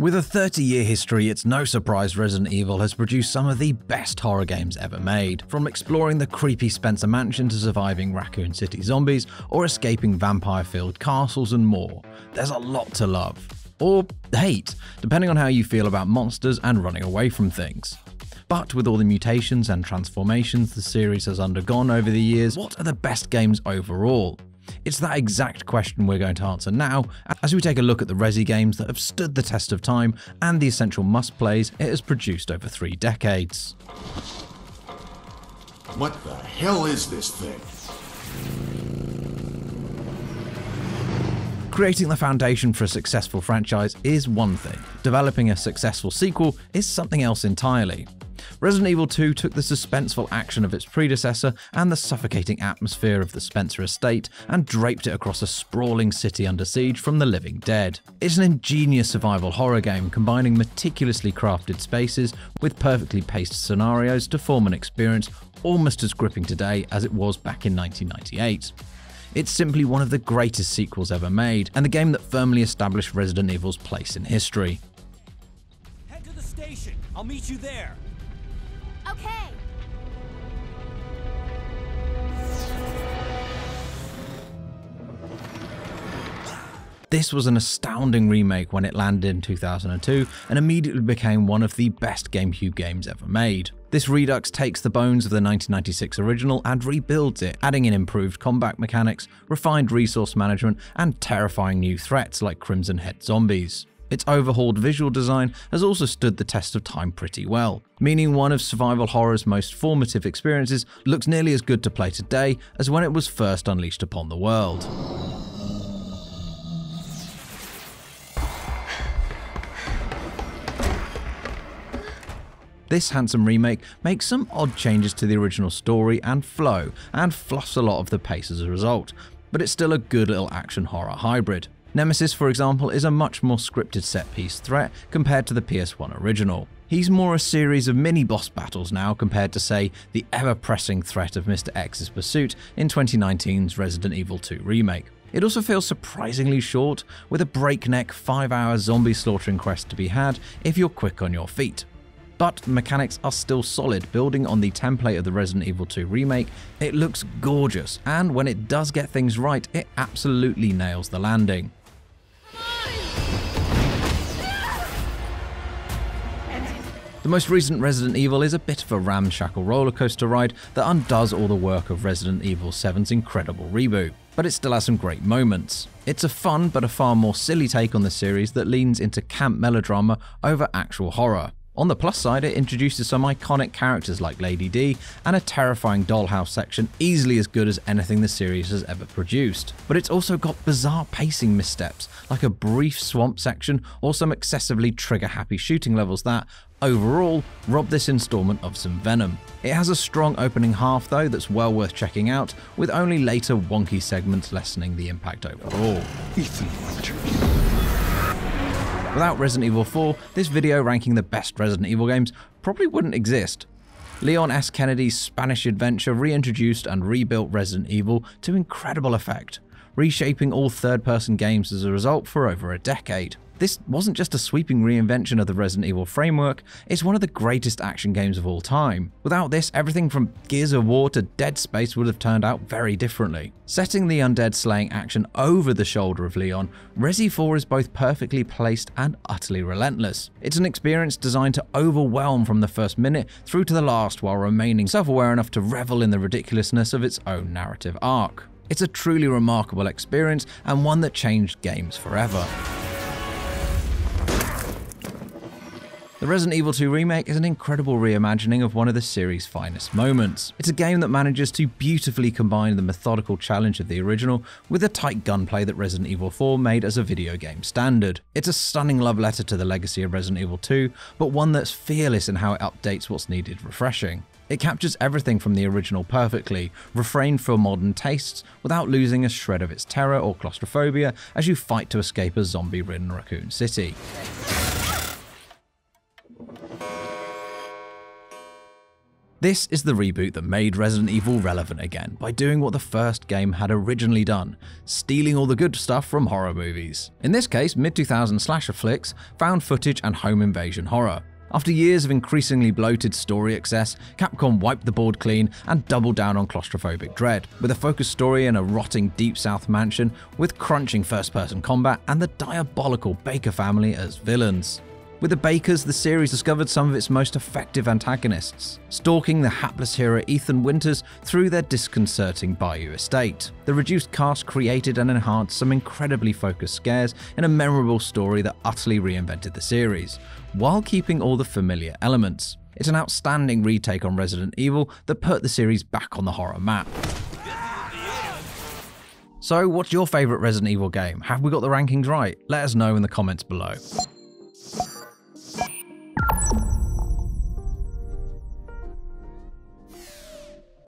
With a 30-year history, it's no surprise Resident Evil has produced some of the best horror games ever made. From exploring the creepy Spencer Mansion to surviving Raccoon City zombies or escaping vampire-filled castles and more, there's a lot to love. Or hate, depending on how you feel about monsters and running away from things. But with all the mutations and transformations the series has undergone over the years, what are the best games overall? It's that exact question we're going to answer now as we take a look at the Resi games that have stood the test of time and the essential must-plays it has produced over 3 decades. What the hell is this thing? Creating the foundation for a successful franchise is one thing. Developing a successful sequel is something else entirely. Resident Evil 2 took the suspenseful action of its predecessor and the suffocating atmosphere of the Spencer estate and draped it across a sprawling city under siege from the living dead. It's an ingenious survival horror game combining meticulously crafted spaces with perfectly paced scenarios to form an experience almost as gripping today as it was back in 1998. It's simply one of the greatest sequels ever made, and the game that firmly established Resident Evil's place in history. Head to the station. I'll meet you there. Okay. This was an astounding remake when it landed in 2002 and immediately became one of the best GameCube games ever made. This redux takes the bones of the 1996 original and rebuilds it, adding in improved combat mechanics, refined resource management, and terrifying new threats like Crimson Head zombies. Its overhauled visual design has also stood the test of time pretty well, meaning one of survival horror's most formative experiences looks nearly as good to play today as when it was first unleashed upon the world. This handsome remake makes some odd changes to the original story and flow, and fluffs a lot of the pace as a result, but it's still a good little action horror hybrid. Nemesis, for example, is a much more scripted set-piece threat compared to the PS1 original. He's more a series of mini-boss battles now compared to, say, the ever-pressing threat of Mr. X's pursuit in 2019's Resident Evil 2 remake. It also feels surprisingly short, with a breakneck 5-hour zombie slaughtering quest to be had if you're quick on your feet. But the mechanics are still solid, building on the template of the Resident Evil 2 remake. It looks gorgeous, and when it does get things right, it absolutely nails the landing. The most recent Resident Evil is a bit of a ramshackle rollercoaster ride that undoes all the work of Resident Evil 7's incredible reboot, but it still has some great moments. It's a fun but a far more silly take on the series that leans into camp melodrama over actual horror. On the plus side, it introduces some iconic characters like Lady D and a terrifying dollhouse section easily as good as anything the series has ever produced. But it's also got bizarre pacing missteps, like a brief swamp section or some excessively trigger-happy shooting levels that, overall, rob this installment of some venom. It has a strong opening half though that's well worth checking out, with only later wonky segments lessening the impact overall. Ethan Winters. Without Resident Evil 4, this video ranking the best Resident Evil games probably wouldn't exist. Leon S. Kennedy's Spanish adventure reintroduced and rebuilt Resident Evil to incredible effect, reshaping all third-person games as a result for over a decade. This wasn't just a sweeping reinvention of the Resident Evil framework, it's one of the greatest action games of all time. Without this, everything from Gears of War to Dead Space would have turned out very differently. Setting the undead slaying action over the shoulder of Leon, Resi 4 is both perfectly placed and utterly relentless. It's an experience designed to overwhelm from the first minute through to the last while remaining self-aware enough to revel in the ridiculousness of its own narrative arc. It's a truly remarkable experience and one that changed games forever. The Resident Evil 2 remake is an incredible reimagining of one of the series' finest moments. It's a game that manages to beautifully combine the methodical challenge of the original with the tight gunplay that Resident Evil 4 made as a video game standard. It's a stunning love letter to the legacy of Resident Evil 2, but one that's fearless in how it updates what's needed refreshing. It captures everything from the original perfectly, refrained from modern tastes without losing a shred of its terror or claustrophobia as you fight to escape a zombie-ridden Raccoon City. This is the reboot that made Resident Evil relevant again by doing what the first game had originally done, stealing all the good stuff from horror movies. In this case, mid-2000s slasher flicks, found footage and home invasion horror. After years of increasingly bloated story excess, Capcom wiped the board clean and doubled down on claustrophobic dread, with a focused story in a rotting Deep South mansion with crunching first-person combat and the diabolical Baker family as villains. With the Bakers, the series discovered some of its most effective antagonists, stalking the hapless hero Ethan Winters through their disconcerting Bayou estate. The reduced cast created and enhanced some incredibly focused scares in a memorable story that utterly reinvented the series, while keeping all the familiar elements. It's an outstanding retake on Resident Evil that put the series back on the horror map. So, what's your favourite Resident Evil game? Have we got the rankings right? Let us know in the comments below.